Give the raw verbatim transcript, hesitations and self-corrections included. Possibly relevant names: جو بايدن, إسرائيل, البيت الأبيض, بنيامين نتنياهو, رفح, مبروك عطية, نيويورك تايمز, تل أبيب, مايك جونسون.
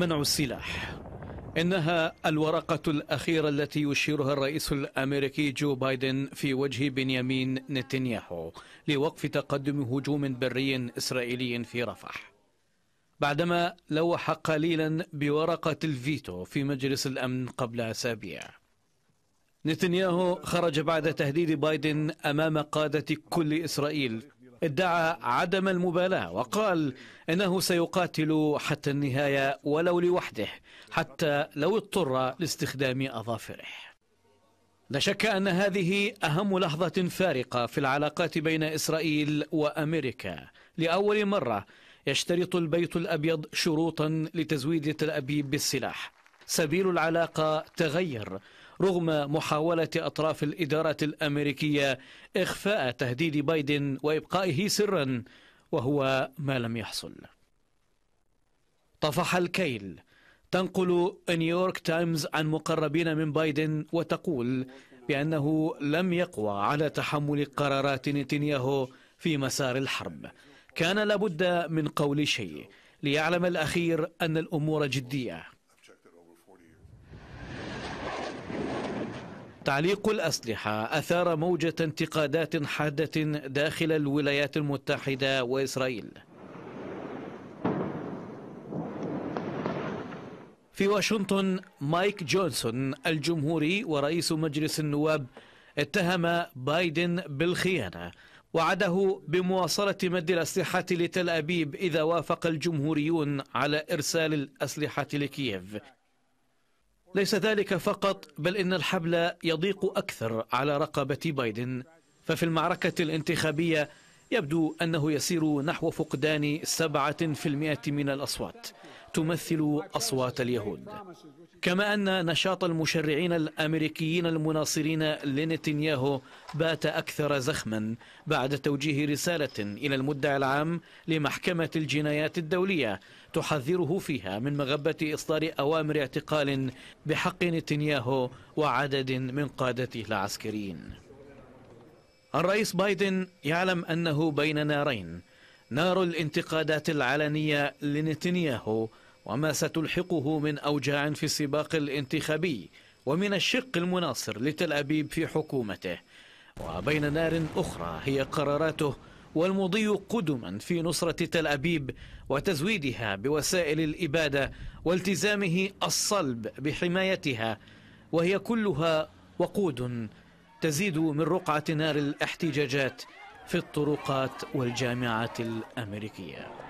منع السلاح. إنها الورقة الأخيرة التي يشيرها الرئيس الأمريكي جو بايدن في وجه بنيامين نتنياهو لوقف تقدم هجوم بري إسرائيلي في رفح، بعدما لوح قليلا بورقة الفيتو في مجلس الأمن قبل أسابيع. نتنياهو خرج بعد تهديد بايدن أمام قادة كل إسرائيل، ادعى عدم المبالاة وقال إنه سيقاتل حتى النهاية ولو لوحده، حتى لو اضطر لاستخدام أظافره. لا شك أن هذه أهم لحظة فارقة في العلاقات بين إسرائيل وأمريكا. لأول مرة يشترط البيت الأبيض شروطا لتزويد تل أبيب بالسلاح. سبيل العلاقة تغير رغم محاولة أطراف الإدارة الأمريكية إخفاء تهديد بايدن وإبقائه سرا، وهو ما لم يحصل. طفح الكيل. تنقل نيويورك تايمز عن مقربين من بايدن وتقول بأنه لم يقوى على تحمل قرارات نتنياهو في مسار الحرب. كان لابد من قول شيء ليعلم الأخير أن الأمور جدية. تعليق الأسلحة أثار موجة انتقادات حادة داخل الولايات المتحدة وإسرائيل. في واشنطن، مايك جونسون الجمهوري ورئيس مجلس النواب اتهم بايدن بالخيانة، وعده بمواصلة مد الأسلحة لتل أبيب إذا وافق الجمهوريون على إرسال الأسلحة لكييف. ليس ذلك فقط، بل إن الحبل يضيق أكثر على رقبة بايدن، ففي المعركة الانتخابية يبدو أنه يسير نحو فقدان سبعة في المئة من الأصوات تمثل أصوات اليهود. كما أن نشاط المشرعين الأمريكيين المناصرين لنتنياهو بات أكثر زخما بعد توجيه رسالة إلى المدعي العام لمحكمة الجنايات الدولية تحذره فيها من مغبة إصدار أوامر اعتقال بحق نتنياهو وعدد من قادته العسكريين. الرئيس بايدن يعلم أنه بين نارين: نار الانتقادات العلنية لنتنياهو وما ستلحقه من أوجاع في السباق الانتخابي ومن الشق المناصر لتل أبيب في حكومته، وبين نار أخرى هي قراراته والمضي قدما في نصرة تل أبيب وتزويدها بوسائل الإبادة والتزامه الصلب بحمايتها، وهي كلها وقود تزيد من رقعة نار الاحتجاجات في الطرقات والجامعات الأمريكية.